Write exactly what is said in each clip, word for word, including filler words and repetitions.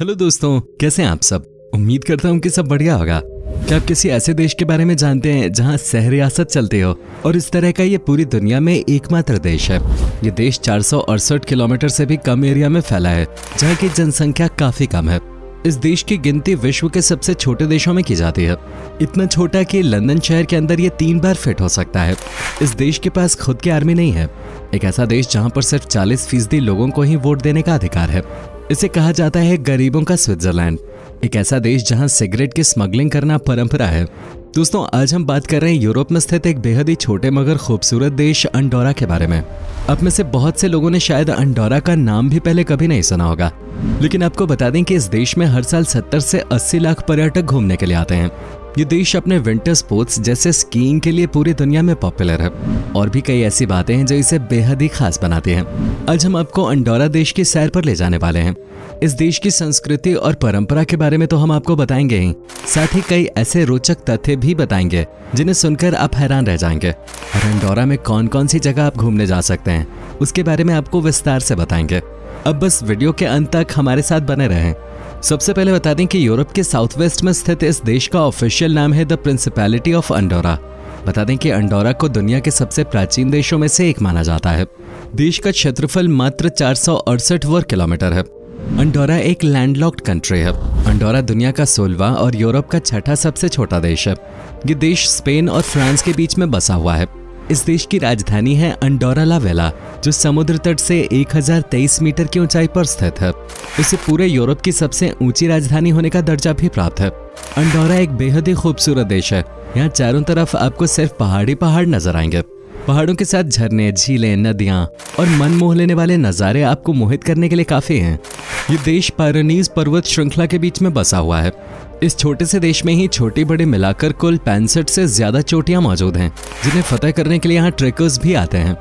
Hello दोस्तों, कैसे हैं आप सब। उम्मीद करता हूँ कि सब बढ़िया होगा। क्या आप किसी ऐसे देश के बारे में जानते हैं जहाँ सह रियासत चलते हो? और इस तरह का ये पूरी दुनिया में एकमात्र देश है। ये देश चार सौ अड़सठ किलोमीटर से भी कम एरिया में फैला है, जहाँ की जनसंख्या काफी कम है। इस देश की गिनती विश्व के सबसे छोटे देशों में की जाती है। इतना छोटा कि लंदन शहर के अंदर ये तीन बार फिट हो सकता है। इस देश के पास खुद की आर्मी नहीं है। एक ऐसा देश जहाँ पर सिर्फ चालीस फीसदी लोगों को ही वोट देने का अधिकार है। इसे कहा जाता है गरीबों का स्विट्जरलैंड। एक ऐसा देश जहां सिगरेट की स्मगलिंग करना परंपरा है। दोस्तों, आज हम बात कर रहे हैं यूरोप में स्थित एक बेहद ही छोटे मगर खूबसूरत देश अंडोरा के बारे में। आप में से बहुत से लोगों ने शायद अंडोरा का नाम भी पहले कभी नहीं सुना होगा, लेकिन आपको बता दें कि इस देश में हर साल सत्तर से अस्सी लाख पर्यटक घूमने के लिए आते हैं। ये देश अपने विंटर स्पोर्ट्स जैसे स्कीइंग के लिए पूरी दुनिया में पॉपुलर है, और भी कई ऐसी बातें हैं जो इसे बेहद ही खास बनाती हैं। आज हम आपको अंडोरा देश की सैर पर ले जाने वाले हैं। इस देश की संस्कृति और परंपरा के बारे में तो हम आपको बताएंगे ही, साथ ही कई ऐसे रोचक तथ्य भी बताएंगे जिन्हें सुनकर आप हैरान रह जाएंगे। और अंडोरा में कौन कौन सी जगह आप घूमने जा सकते हैं उसके बारे में आपको विस्तार से बताएंगे। अब बस वीडियो के अंत तक हमारे साथ बने रहें। सबसे पहले बता दें कि यूरोप के साउथ वेस्ट में स्थित इस देश का ऑफिशियल नाम है द प्रिंसिपैलिटी ऑफ अंडोरा। बता दें कि अंडोरा को दुनिया के सबसे प्राचीन देशों में से एक माना जाता है। देश का क्षेत्रफल मात्र चार सौ अड़सठ वर्ग किलोमीटर है। अंडोरा एक लैंडलॉक्ड कंट्री है। अंडोरा दुनिया का सोलवा और यूरोप का छठा सबसे छोटा देश है। ये देश स्पेन और फ्रांस के बीच में बसा हुआ है। इस देश की राजधानी है अंडोरा ला वेला, जो समुद्र तट से एक हज़ार तेईस मीटर की ऊंचाई पर स्थित है। इसे पूरे यूरोप की सबसे ऊंची राजधानी होने का दर्जा भी प्राप्त है। अंडोरा एक बेहद ही खूबसूरत देश है। यहाँ चारों तरफ आपको सिर्फ पहाड़ी पहाड़ नजर आएंगे। पहाड़ों के साथ झरने, झीलें, नदियां और मन मोह लेने वाले नज़ारे आपको मोहित करने के लिए काफ़ी हैं। ये देश पाइरेनीज पर्वत श्रृंखला के बीच में बसा हुआ है। इस छोटे से देश में ही छोटी बड़ी मिलाकर कुल पैंसठ से ज़्यादा चोटियां मौजूद हैं, जिन्हें फतह करने के लिए यहाँ ट्रेकर्स भी आते हैं।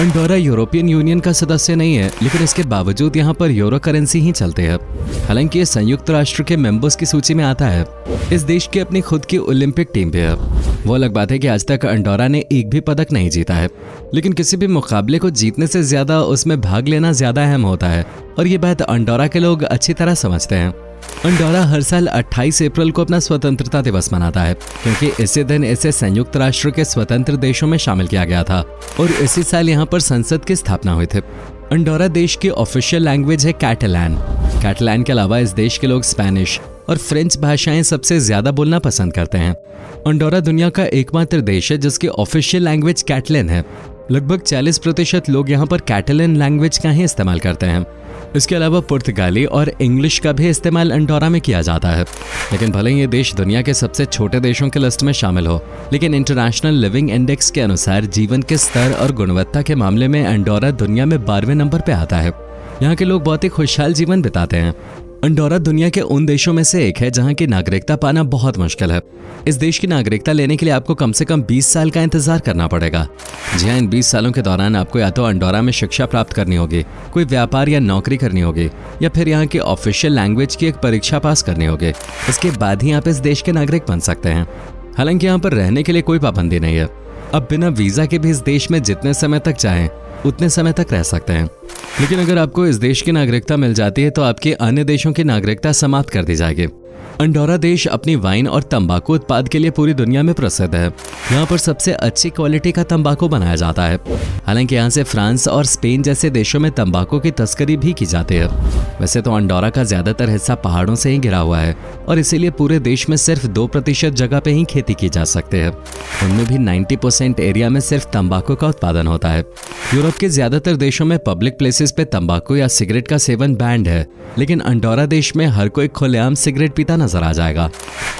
अंडोरा यूरोपियन यूनियन का सदस्य नहीं है, लेकिन इसके बावजूद यहाँ पर यूरो करेंसी ही चलते हैं। हालांकि ये संयुक्त राष्ट्र के मेंबर्स की सूची में आता है। इस देश की अपनी खुद की ओलंपिक टीम भी है। वो अलग बात है कि आज तक अंडोरा ने एक भी पदक नहीं जीता है, लेकिन किसी भी मुकाबले को जीतने से ज़्यादा उसमें भाग लेना ज़्यादा अहम होता है, और ये बात अंडोरा के लोग अच्छी तरह समझते हैं। अंडोरा हर साल अट्ठाईस अप्रैल को अपना स्वतंत्रता दिवस मनाता है, क्योंकि इसी दिन इसे संयुक्त राष्ट्र के स्वतंत्र देशों में शामिल किया गया था, और इसी साल यहाँ पर संसद की स्थापना हुई थी। अंडोरा देश की ऑफिशियल लैंग्वेज है कैटलन। कैटलन के अलावा इस देश के लोग स्पेनिश और फ्रेंच भाषाएं सबसे ज्यादा बोलना पसंद करते हैं। अंडोरा दुनिया का एकमात्र देश है जिसकी ऑफिशियल लैंग्वेज कैटलन है। लगभग चालीस प्रतिशत लोग यहाँ पर कैटलन लैंग्वेज का ही इस्तेमाल करते हैं। इसके अलावा पुर्तगाली और इंग्लिश का भी इस्तेमाल अंडोरा में किया जाता है। लेकिन भले ही ये देश दुनिया के सबसे छोटे देशों की लिस्ट में शामिल हो, लेकिन इंटरनेशनल लिविंग इंडेक्स के अनुसार जीवन के स्तर और गुणवत्ता के मामले में अंडोरा दुनिया में बारहवें नंबर पर आता है। यहाँ के लोग बहुत ही खुशहाल जीवन बिताते हैं। अंडोरा दुनिया के उन देशों में से एक है जहाँ की नागरिकता पाना बहुत मुश्किल है। इस देश की नागरिकता लेने के लिए आपको कम से कम बीस साल का इंतजार करना पड़ेगा। जी हाँ, इन बीस सालों के दौरान आपको या तो अंडोरा में शिक्षा प्राप्त करनी होगी, कोई व्यापार या नौकरी करनी होगी, या फिर यहाँ की ऑफिशियल लैंग्वेज की एक परीक्षा पास करनी होगी। इसके बाद ही आप इस देश के नागरिक बन सकते हैं। हालांकि यहाँ पर रहने के लिए कोई पाबंदी नहीं है। आप बिना वीज़ा के भी इस देश में जितने समय तक चाहें उतने समय तक रह सकते हैं। लेकिन अगर आपको इस देश की नागरिकता मिल जाती है तो आपकी अन्य देशों की नागरिकता समाप्त कर दी जाएगी। अंडोरा देश अपनी वाइन और तंबाकू उत्पाद के लिए पूरी दुनिया में प्रसिद्ध है। यहाँ पर सबसे अच्छी क्वालिटी का तंबाकू बनाया जाता है। हालांकि यहाँ से फ्रांस और स्पेन जैसे देशों में तंबाकू की तस्करी भी की जाती है। वैसे तो अंडोरा का ज्यादातर हिस्सा पहाड़ों से ही घिरा हुआ है, और इसीलिए पूरे देश में सिर्फ दो प्रतिशत जगह पे ही खेती की जा सकती है। उनमें भी नाइन्टी परसेंट एरिया में सिर्फ तंबाकू का उत्पादन होता है। यूरोप के ज्यादातर देशों में पब्लिक प्लेसेस पे तंबाकू या सिगरेट का सेवन बैंड है, लेकिन अंडोरा देश में हर कोई खुलेआम सिगरेट पीता नजर आ जाएगा।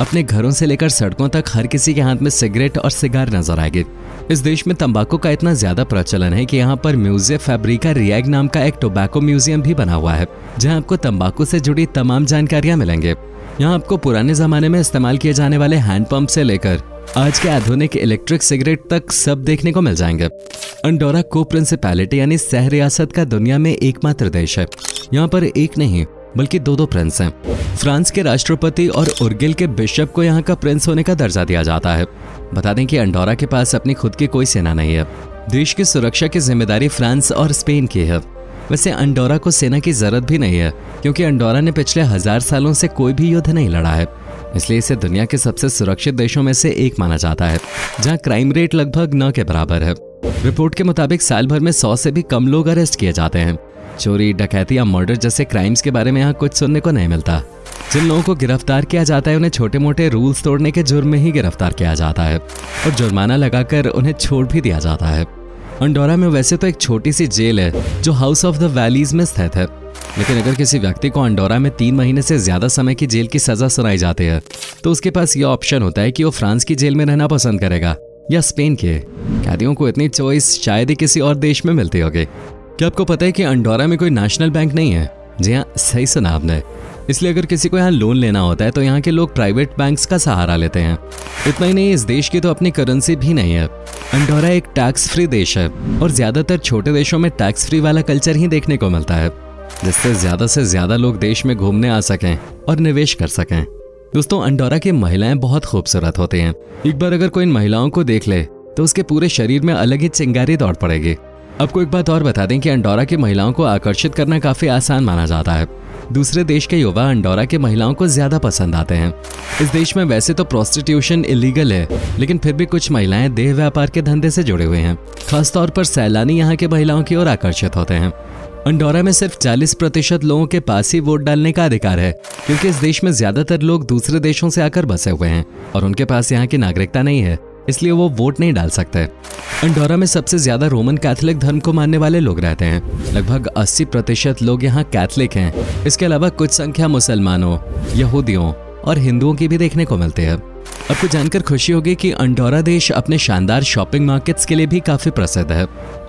अपने घरों से लेकर सड़कों तक हर किसी के हाथ में सिगरेट और सिगार नजर आएगी। इस देश में तंबाकू का इतना ज्यादा प्रचलन है कि यहाँ पर म्यूजियम फेब्रिका रियाग नाम का एक टोबैको म्यूजियम भी बना हुआ है, जहाँ आपको तंबाकू से जुड़ी तमाम जानकारियाँ मिलेंगे। यहाँ आपको पुराने जमाने में इस्तेमाल किए जाने वाले हैंड पंप से लेकर आज के आधुनिक इलेक्ट्रिक सिगरेट तक सब देखने को मिल जाएंगे। अंडोरा को प्रिंसिपैलिटी यानी सह रियासत का दुनिया में एकमात्र देश है। यहाँ पर एक नहीं बल्कि दो दो प्रिंस हैं। फ्रांस के राष्ट्रपति और उर्गिल के बिशप को यहाँ का प्रिंस होने का दर्जा दिया जाता है। बता दें कि अंडोरा के पास अपनी खुद की कोई सेना नहीं है। देश की सुरक्षा की जिम्मेदारी फ्रांस और स्पेन की है। वैसे अंडोरा को सेना की जरूरत भी नहीं है, क्योंकि अंडोरा ने पिछले हजार सालों से कोई भी युद्ध नहीं लड़ा है, इसलिए इसे दुनिया के सबसे सुरक्षित देशों में से एक माना जाता है, जहां क्राइम रेट लगभग नौ के बराबर है। रिपोर्ट के मुताबिक साल भर में सौ से भी कम लोग अरेस्ट किए जाते हैं। चोरी, डकैती या मर्डर जैसे क्राइम्स के बारे में यहाँ कुछ सुनने को नहीं मिलता। जिन लोगों को गिरफ्तार किया जाता है उन्हें छोटे मोटे रूल्स तोड़ने के जुर्म में ही गिरफ्तार किया जाता है और जुर्माना लगाकर उन्हें छोड़ भी दिया जाता है। अंडोरा में वैसे तो एक छोटी सी जेल है जो हाउस ऑफ द वैलीज में स्थित है, लेकिन अगर किसी व्यक्ति को अंडोरा में तीन महीने से ज्यादा समय की जेल की सजा सुनाई जाती है तो उसके पास यह ऑप्शन होता है कि वो फ्रांस की जेल में रहना पसंद करेगा या स्पेन के। कैदियों को इतनी चॉइस शायद ही किसी और देश में मिलती होगी। क्या आपको पता है कि अंडोरा में कोई नेशनल बैंक नहीं है? जी हाँ, सही सुना आपने। इसलिए अगर किसी को यहाँ लोन लेना होता है तो यहाँ के लोग प्राइवेट बैंक्स का सहारा लेते हैं। इतना ही नहीं, इस देश की तो अपनी करेंसी भी नहीं है। अंडोरा एक टैक्स फ्री देश है और ज्यादातर छोटे देशों में टैक्स फ्री वाला कल्चर ही देखने को मिलता है, जिससे ज्यादा से ज्यादा लोग देश में घूमने आ सकें और निवेश कर सकें। दोस्तों, अंडोरा की महिलाएं बहुत खूबसूरत होती हैं। एक बार अगर कोई इन महिलाओं को देख ले तो उसके पूरे शरीर में अलग ही चिंगारी दौड़ पड़ेगी। आपको एक बात और बता दें कि अंडोरा की महिलाओं को आकर्षित करना काफी आसान माना जाता है। दूसरे देश के युवा अंडोरा के महिलाओं को ज्यादा पसंद आते हैं। इस देश में वैसे तो प्रोस्टिट्यूशन इलीगल है, लेकिन फिर भी कुछ महिलाएं देह व्यापार के धंधे से जुड़े हुए हैं। खासतौर पर सैलानी यहाँ के महिलाओं की ओर आकर्षित होते हैं। अंडोरा में सिर्फ चालीस प्रतिशत लोगों के पास ही वोट डालने का अधिकार है, क्योंकि इस देश में ज्यादातर लोग दूसरे देशों से आकर बसे हुए हैं और उनके पास यहाँ की नागरिकता नहीं है, इसलिए वो वोट नहीं डाल सकते। अंडोरा में सबसे ज्यादा रोमन कैथोलिक धर्म को मानने वाले लोग रहते हैं। लगभग अस्सी प्रतिशत लोग यहाँ कैथलिक हैं। इसके अलावा कुछ संख्या मुसलमानों, यहूदियों और हिंदुओं की भी देखने को मिलती है। आपको जानकर खुशी होगी कि अंडोरा देश अपने शानदार शॉपिंग मार्केट्स के लिए भी काफी प्रसिद्ध है।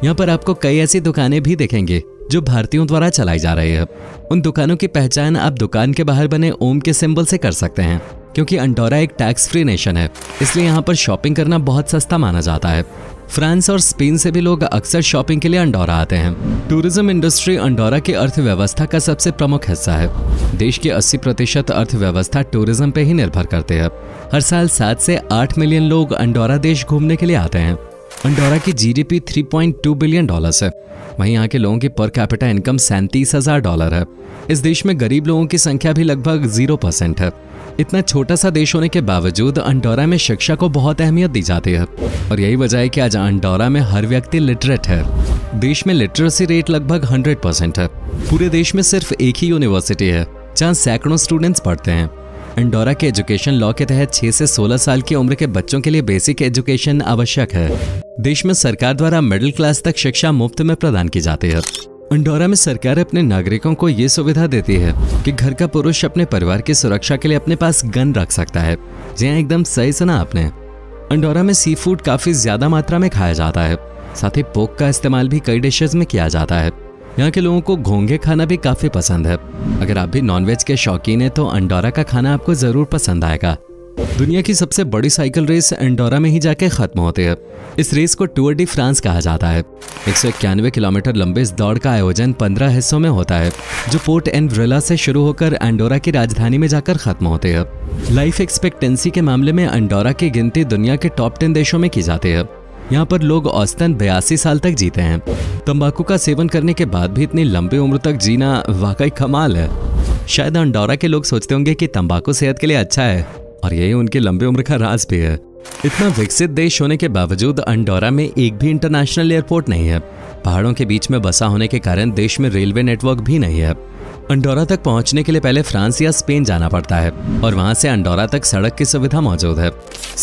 यहाँ पर आपको कई ऐसी दुकानें भी देखेंगे जो भारतीयों द्वारा चलाई जा रही है। उन दुकानों की पहचान आप दुकान के बाहर बने ओम के सिंबल से कर सकते हैं, क्योंकि अंडोरा एक टैक्स फ्री नेशन है, इसलिए यहाँ पर शॉपिंग करना बहुत सस्ता माना जाता है। फ्रांस और स्पेन से भी लोग अक्सर शॉपिंग के लिए अंडोरा आते हैं। टूरिज्म इंडस्ट्री अंडोरा की अर्थव्यवस्था का सबसे प्रमुख हिस्सा है। देश की अस्सी प्रतिशत अर्थव्यवस्था टूरिज्म पे ही निर्भर करती है। हर साल सात से आठ मिलियन लोग अंडोरा देश घूमने के लिए आते हैं। अंडोरा की जीडीपी तीन पॉइंट दो बिलियन डॉलर है। वहीं यहाँ के लोगों की पर कैपिटा इनकम सैंतीस हजार डॉलर है। इस देश में गरीब लोगों की संख्या भी लगभग जीरो परसेंट है। इतना छोटा सा देश होने के बावजूद अंडोरा में शिक्षा को बहुत अहमियत दी जाती है और यही वजह है कि आज अंडोरा में हर व्यक्ति लिटरेट है। देश में लिटरेसी रेट लगभग हंड्रेड परसेंट है। पूरे देश में सिर्फ एक ही यूनिवर्सिटी है जहाँ सैकड़ों स्टूडेंट्स पढ़ते हैं। अंडोरा के एजुकेशन लॉ के तहत छह से सोलह साल की उम्र के बच्चों के लिए बेसिक एजुकेशन आवश्यक है। देश में सरकार द्वारा मिडिल क्लास तक शिक्षा मुफ्त में प्रदान की जाती है। अंडोरा में सरकार अपने नागरिकों को ये सुविधा देती है कि घर का पुरुष अपने परिवार की सुरक्षा के लिए अपने पास गन रख सकता है। जी हां, एकदम सही सुना आपने। अंडोरा में सी फूड काफी ज्यादा मात्रा में खाया जाता है, साथ ही पोक का इस्तेमाल भी कई डिशेज में किया जाता है। यहाँ के लोगों को घोंघे खाना भी काफी पसंद है। अगर आप भी नॉनवेज के शौकीन हैं तो अंडोरा का खाना आपको जरूर पसंद आएगा। दुनिया की सबसे बड़ी साइकिल रेस अंडोरा में ही जाके खत्म होती है। इस रेस को टूर डी फ्रांस कहा जाता है। एक सौ इक्यानवे किलोमीटर लंबे इस दौड़ का आयोजन पंद्रह हिस्सों में होता है, जो पोर्ट एनब्रेला से शुरू होकर अंडोरा की राजधानी में जाकर खत्म होते हैं। लाइफ एक्सपेक्टेंसी के मामले में अंडोरा की गिनती दुनिया के टॉप टेन देशों में की जाती है। यहाँ पर लोग औसतन बयासी साल तक जीते हैं। तंबाकू का सेवन करने के बाद भी इतनी लंबी उम्र तक जीना वाकई कमाल है। शायद अंडोरा के लोग सोचते होंगे कि तंबाकू सेहत के लिए अच्छा है और यही उनकी लंबी उम्र का राज भी है। इतना विकसित देश होने के बावजूद अंडोरा में एक भी इंटरनेशनल एयरपोर्ट नहीं है। पहाड़ों के बीच में बसा होने के कारण देश में रेलवे नेटवर्क भी नहीं है। अंडोरा तक पहुंचने के लिए पहले फ्रांस या स्पेन जाना पड़ता है और वहां से अंडोरा तक सड़क की सुविधा मौजूद है।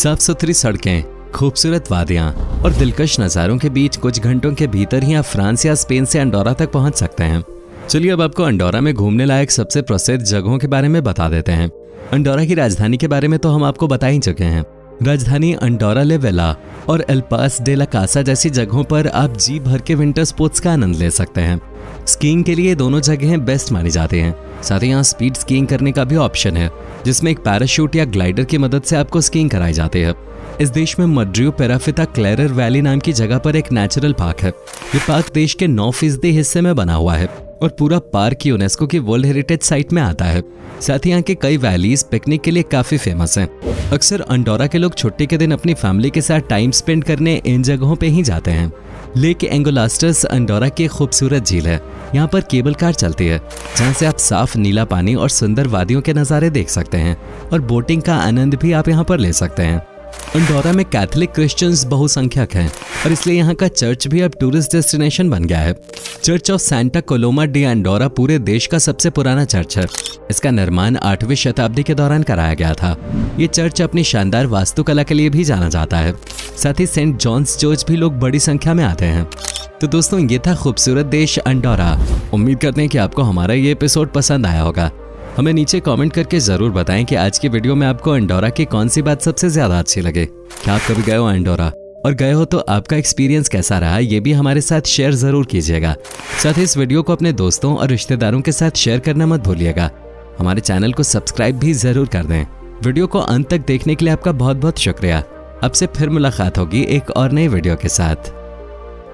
साफ सुथरी सड़कें, खूबसूरत वादियाँ और दिलकश नज़ारों के बीच कुछ घंटों के भीतर ही आप फ्रांस या स्पेन से अंडोरा तक पहुंच सकते हैं। चलिए अब आपको अंडोरा में घूमने लायक सबसे प्रसिद्ध जगहों के बारे में बता देते हैं। अंडोरा की राजधानी के बारे में तो हम आपको बता ही चुके हैं। राजधानी अंडोरा ला वेला और El Pas de la Casa जैसी जगहों पर आप जी भर के विंटर स्पोर्ट्स का आनंद ले सकते हैं। स्कीइंग के लिए दोनों जगहें बेस्ट मानी जाती हैं। साथ ही यहाँ स्पीड स्कीइंग करने का भी ऑप्शन है, जिसमें एक पैराशूट या ग्लाइडर की मदद से आपको स्कीइंग कराई जाती है। इस देश में मड्रियो पेराफिता क्लेर वैली नाम की जगह पर एक नेचुरल पार्क है। ये पार्क देश के नौ फीसदी हिस्से में बना हुआ है और पूरा पार्क यूनेस्को की वर्ल्ड हेरिटेज साइट में आता है। साथ ही यहाँ के कई वैलीज पिकनिक के लिए काफी फेमस हैं। अक्सर अंडोरा के लोग छुट्टी के दिन अपनी फैमिली के साथ टाइम स्पेंड करने इन जगहों पे ही जाते हैं। लेक एंगुलास्टर्स अंडोरा की खूबसूरत झील है। यहाँ पर केबल कार चलती है जहाँ से आप साफ नीला पानी और सुंदर वादियों के नज़ारे देख सकते हैं और बोटिंग का आनंद भी आप यहाँ पर ले सकते हैं। अंडोरा में कैथोलिक क्रिश्चियंस बहुसंख्यक हैं और इसलिए यहाँ का चर्च भी अब टूरिस्ट डेस्टिनेशन बन गया है। Church of Santa Coloma de Andorra पूरे देश का सबसे पुराना चर्च है। इसका निर्माण आठवीं शताब्दी के दौरान कराया गया था। ये चर्च अपनी शानदार वास्तुकला के लिए भी जाना जाता है। साथ ही सेंट जॉन्स जॉर्ज भी लोग बड़ी संख्या में आते हैं। तो दोस्तों, ये था खूबसूरत देश अंडोरा। उम्मीद करते हैं कि आपको हमारा ये एपिसोड पसंद आया होगा। हमें नीचे कमेंट करके ज़रूर बताएं कि आज की वीडियो में आपको अंडोरा की कौन सी बात सबसे ज़्यादा अच्छी लगे। क्या आप कभी गए हो अंडोरा, और गए हो तो आपका एक्सपीरियंस कैसा रहा, ये भी हमारे साथ शेयर ज़रूर कीजिएगा। साथ ही इस वीडियो को अपने दोस्तों और रिश्तेदारों के साथ शेयर करना मत भूलिएगा। हमारे चैनल को सब्सक्राइब भी ज़रूर कर दें। वीडियो को अंत तक देखने के लिए आपका बहुत बहुत शुक्रिया। आपसे फिर मुलाकात होगी एक और नई वीडियो के साथ।